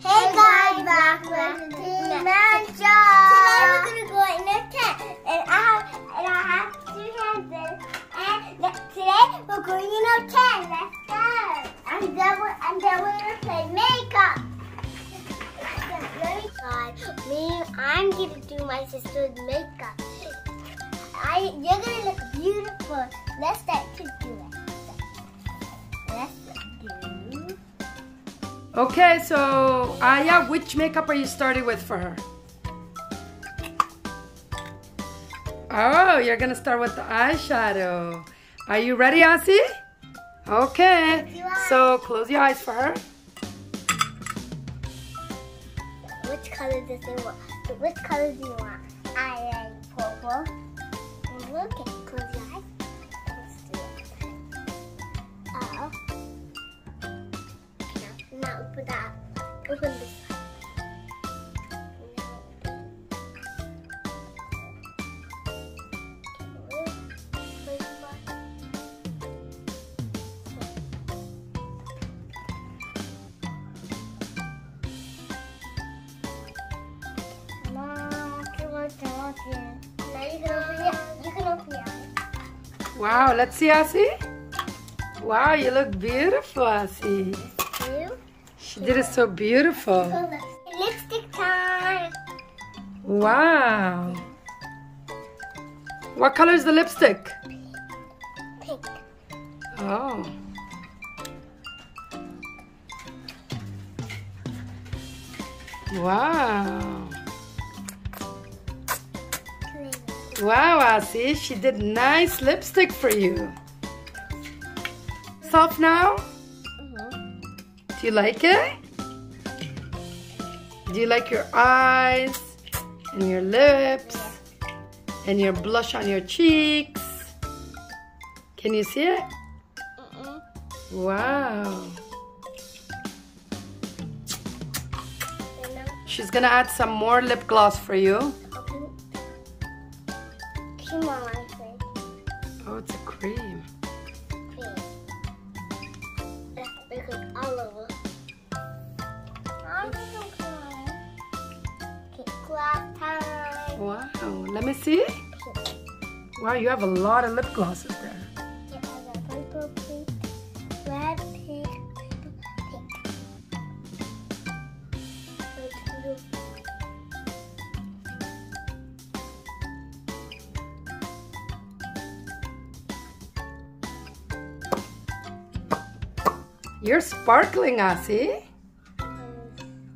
Hey guys, welcome to my job. Today we're gonna go in a tent, and I have two hands in. And today we're going in a tent. Let's go. And then we're gonna play makeup. I'm gonna do my sister's makeup. You're gonna look beautiful. Let's start to do it. Okay, so Aya, which makeup are you starting with for her? Oh, you're gonna start with the eyeshadow. Are you ready, Asi? Okay, so close your eyes for her. Which color does it want? Which color do you want? I like purple. Look, close your eyes. Let's do it. Open this one. Wow, let's see, Asi. Wow, you look beautiful, Asi. She did it so beautiful. Lipstick time! Wow! What color is the lipstick? Pink. Oh. Wow. Wow, Asi, she did nice lipstick for you. Soft now? Do you like it? Do you like your eyes and your lips and your blush on your cheeks? Can you see it? Wow. She's gonna add some more lip gloss for you. Oh, it's a cream. Wow, let me see. Wow, you have a lot of lip glosses there. Yeah, I got purple, pink, red, pink, purple, pink. You're sparkling, Asi.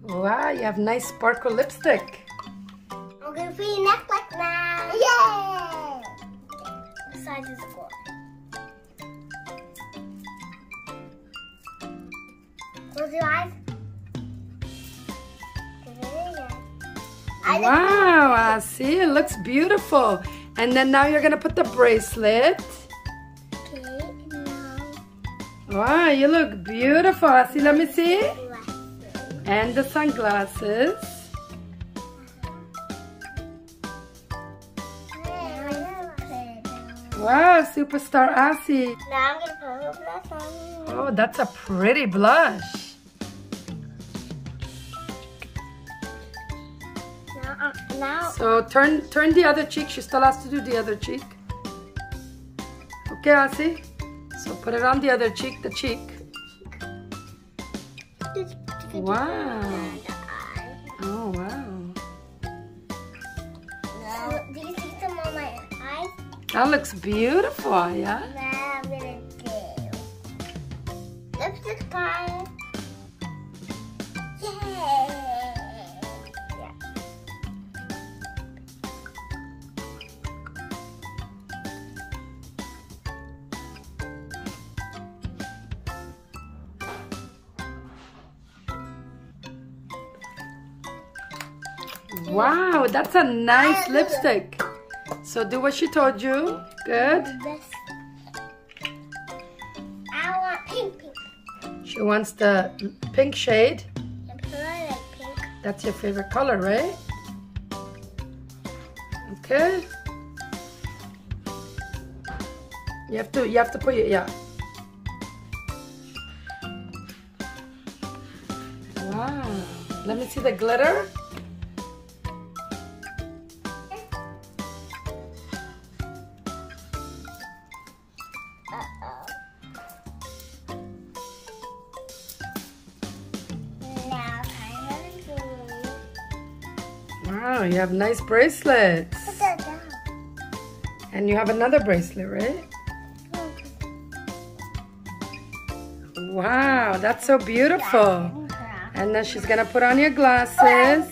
Wow, you have nice sparkle lipstick. We're going to put your necklace now. Yay! What size is it for? Close your eyes. Wow, Asi, it looks beautiful. And then now you're going to put the bracelet. Okay, now. Wow, you look beautiful, Asi. Let me see. And the sunglasses. Wow, superstar Asi. Now I'm gonna put her blush on. Oh, that's a pretty blush. Now. So turn the other cheek. She still has to do the other cheek. Okay, Asi. So put it on the other cheek, the cheek. Wow. Oh, wow. That looks beautiful, yeah? Now I'm gonna do lipstick time. Yay! Yeah. Wow, that's a nice lipstick. So do what she told you. Good. I want pink. She wants the pink shade. I like pink. That's your favorite color, right? Okay. You have to put it, yeah. Wow. Let me see the glitter. Wow, you have nice bracelets. Put that down. And you have another bracelet, right? Wow, that's so beautiful. And then she's gonna put on your glasses.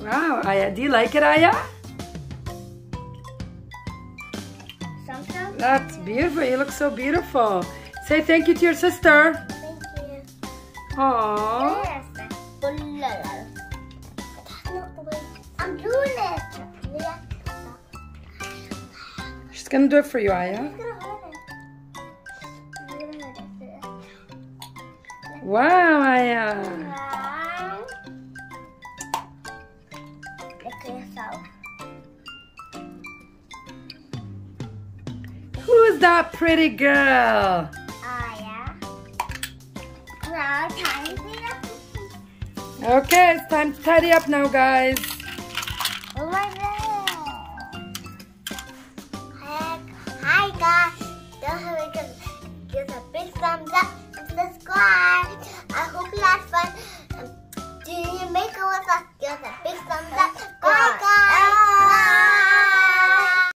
Wow, Aya, do you like it, Aya? Sometimes. That's beautiful. You look so beautiful. Say thank you to your sister. Thank you. Aww. I'm doing it. She's gonna do it for you, Aya. Wow, Aya. Look at yourself. Who's that pretty girl? Okay, it's time to tidy up now, guys. Oh my God. Hi guys, don't forget to give a big thumbs up and subscribe.